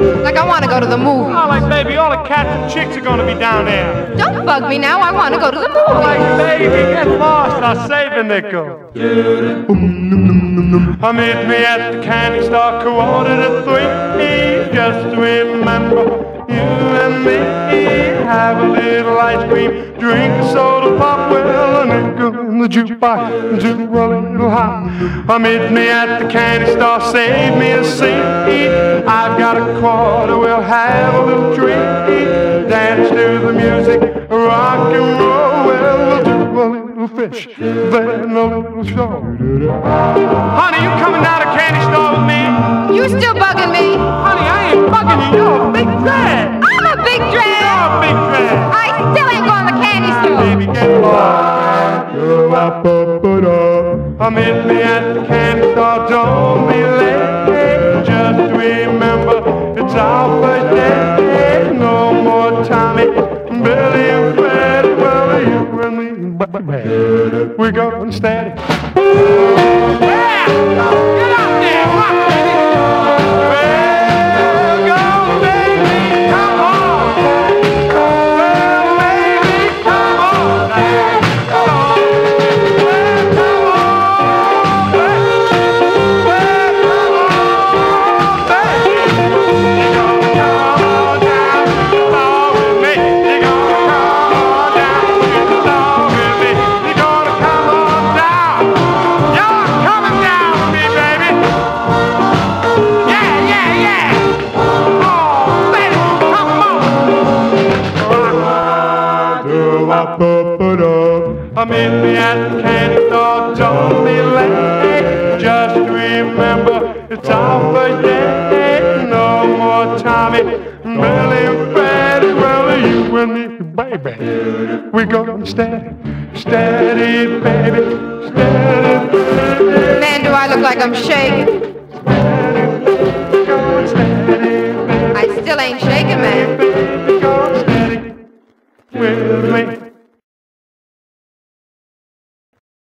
Like, I want to go to the movies. Oh, like, baby, all the cats and chicks are going to be down there. Don't bug me now. I want to go to the movies. Like, baby, get lost. I'll save a nickel. I meet me at the candy store, 2:45. Just remember, you and me, have a little ice cream, drink a soda pop, well, a nickel in the jukebox, and just roll a little high. Meet me at the candy store, save me a seat. I've got a quarter, we'll have a little treat. Dance to the music, rock and roll, well, we'll do a little fish, then a little show. Honey, you coming down to the candy store with me? You still bugging me? Honey, I ain't bugging you, you're a big drag. I'm a big drag. You're a big drag. I still ain't going to the candy store. Baby, get lost. Meet me at the candy store, don't be late. Just remember, it's our first day. No more Tommy, Billy and Freddy. Well, you and me, we're going steady. Yeah! Get out there, watch it. Meet me at the candy store, don't be late. Just remember, it's our first day. No more Tommy, Billy and Freddy. Well, you and me, baby, we're going steady, steady, baby, steady, baby. Man, do I look like I'm shaking?